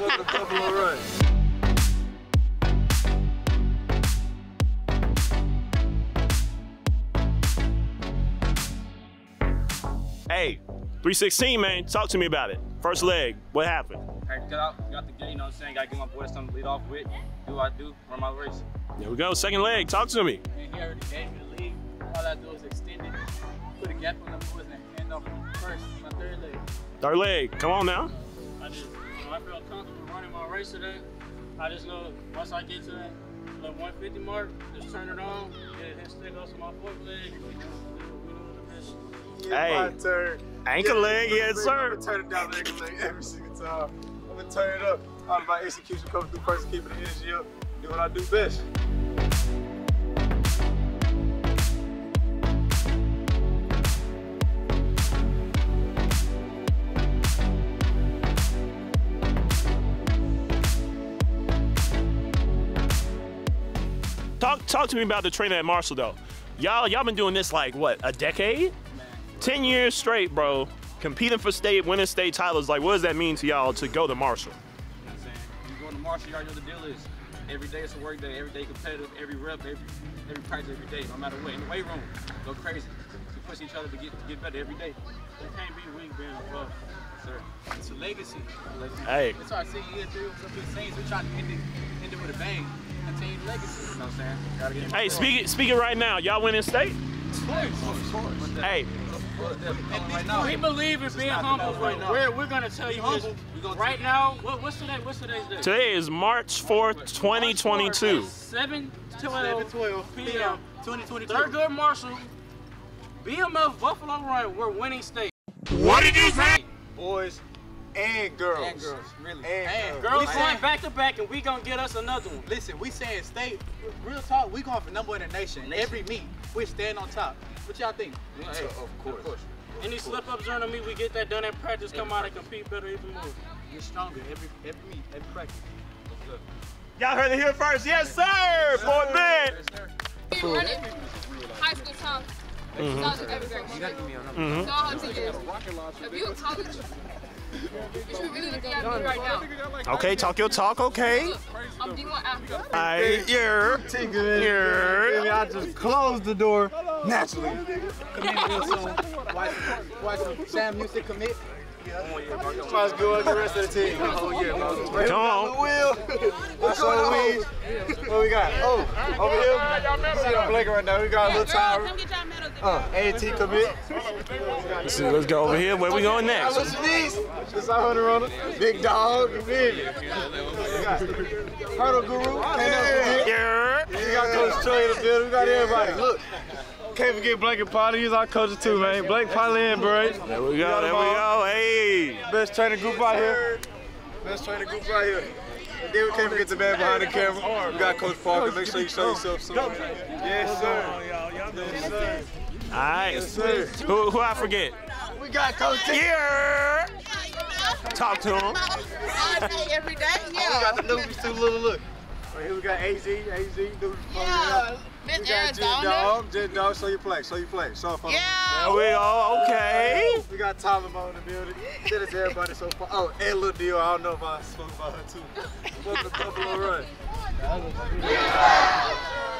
Welcome to Buffalo Run. Hey, 316, man, talk to me about it. First leg, what happened? All right, got the game, you know what I'm saying? Got to give my boy something to lead off with. Do what I do, run my race. There we go, second leg, talk to me. Man, he already gave me the lead. All I do is extend it, put a gap on the boys, and hand off first, my third leg. Third leg, come on now. I just, you know, I felt comfortable running my race today. I just know once I get to that 150 mark, just turn it on, get a head stick off to my fourth leg, Hey, ankle leg, yes sir. I'm gonna turn it down the ankle leg every single time. I'm gonna turn it up. All of my execution comes through first, keeping the energy up, do what I do best. Talk to me about the training at Marshall though. Y'all been doing this like what, a decade? 10 years straight, bro, competing for state, winning state titles. Like, what does that mean to y'all to go to Marshall? You know what I'm saying? You go to Marshall, y'all know the deal is. Every day it's a work day, every day competitive, every rep, every practice, every day, no matter what. In the weight room, go crazy. We push each other to get better every day. You can't be weak being above, sir. It's a legacy. Hey. It's our senior year through. We're trying to end it with a bang. Continue the legacy, you know what I'm saying? Gotta get hey, speaking right now, y'all winning state? Of course. Hey. We believe in being humble. We're going to tell you humble. Right now, what's today? What's today's day? Today is March 4th, 2022. 7:12 p.m. 2022. Thurgood Marshall, BMF Buffalo Run, we're winning state. What did you say? Boys and girls. And girls, really. And girls. We're going back to back, and we going to get us another one. Listen, we saying state. Real talk, we going for number one in the nation. Every meet, we stand on top. What y'all think? Me too. Of course. Any slip-ups during the meet, we get that done at practice, come out and compete better even more. You're stronger every meet, every practice. Y'all heard it here first. Yes, sir! Yes, boy, sir. Man! Yes, sir. Running high school songs. Songs of every grade. You got to give me a number. So all I'm saying is, if you're in college, you should really look at me right now. Okay, talk your talk, okay? I'm D1 after. All right, I just closed the door. Naturally. Watch some Sam music commit. Try as good as the rest of the team. What we got? Oh, over here. We see on Blake right now. We got a little tire. A&T commit. Let's go over here. Where we going next? This our hunter runner. Big Dog. Hurdle Guru. Yeah. We got Coach Troy in the building. We got everybody. Look. Can't forget Blake and Potter. He's our coaches too, man. Blake, Potter, and Bray. There we go. Hey. Best training group out here. Best training group out here. And then we can't forget the man behind the camera. We got Coach Parker. Make sure you show yourself soon. Yes, sir. Yes, sir. All right. Yes, sir. Who I forget? We got Coach T. Yeah. Talk to him. Every day. Yeah. We got the newbies too. Look. Right here we got AZ, dude. Yeah. Miss Arizona. Jen Dogg, show your play. So far. Yeah. There we go, okay. We got Tyler Mo in the building. Shout out to everybody so far. Oh, and Lil Dio, I don't know if I spoke about her too. Welcome to Buffalo Run.